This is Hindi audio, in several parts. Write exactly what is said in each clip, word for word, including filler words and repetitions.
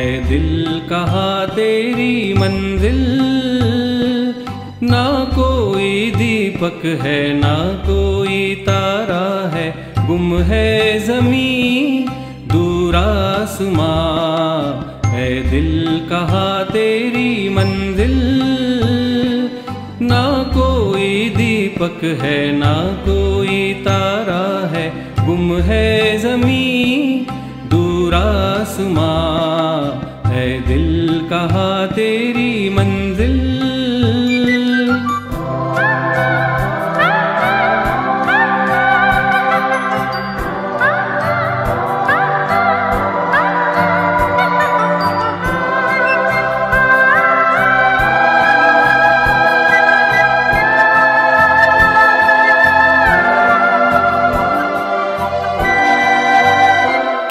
ऐ दिल कहा तेरी मंजिल, ना कोई दीपक है ना कोई तारा है, गुम है जमीन दूर आसमां। ऐ दिल कहा तेरी मंजिल, ना कोई दीपक है ना कोई तारा है, गुम है जमीन दूर आसमां। ऐ दिल कहा तेरी मंजिल।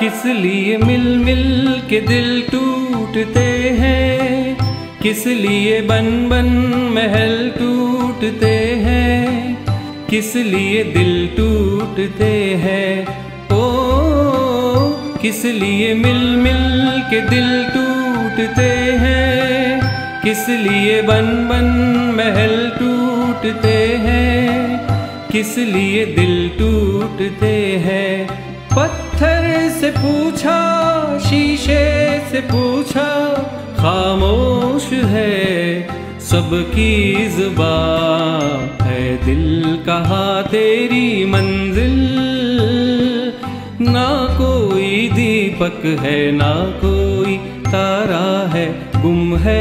किस लिए मिल मिल के दिल टूटते हैं, किस लिए बन बन महल टूटते हैं, किस लिए दिल टूटते हैं, ओ किस लिए मिल मिल के दिल टूटते हैं, किस लिए बन बन महल टूटते हैं, किस लिए दिल टूटते हैं। पत्थर से पूछा शीशे से पूछा, खामोश है सबकी जुबां। ऐ दिल कहा तेरी मंजिल, ना कोई दीपक है ना कोई तारा है, गुम है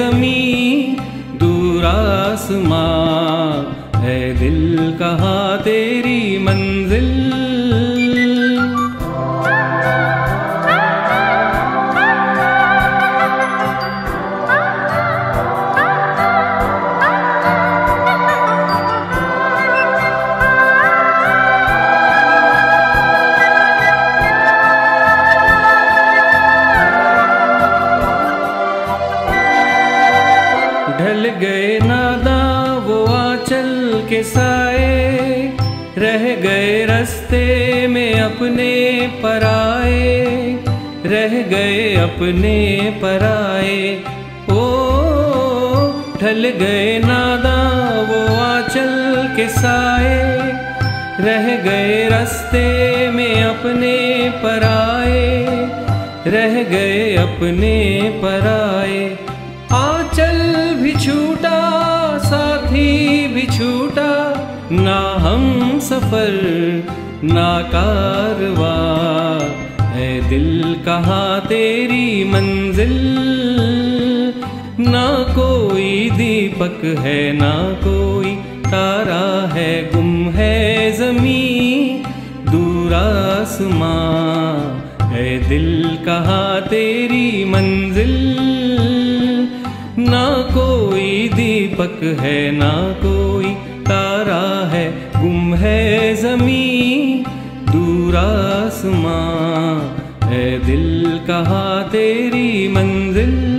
जमीन दूर आसमां। ऐ दिल कहा तेरी मंजिल। ढल गए नादा वो आंचल के साए, रह गए रास्ते में अपने पराए, रह गए अपने पराए, ओ ढल गए नादा वो आंचल के साए, रह गए रास्ते में अपने पराए, रह गए अपने पराए। आंचल भी छूटा साथी भी छूटा, ना हम सफर ना कारवा। ऐ दिल कहा तेरी मंजिल, ना कोई दीपक है ना कोई तारा है, गुम है जमीन दूर आसमां। ऐ दिल कहा तेरी मंजिल, ना कोई दीपक है ना कोई तारा है, गुम है जमीन दूर आसमां। ऐ दिल कहा तेरी मंजिल।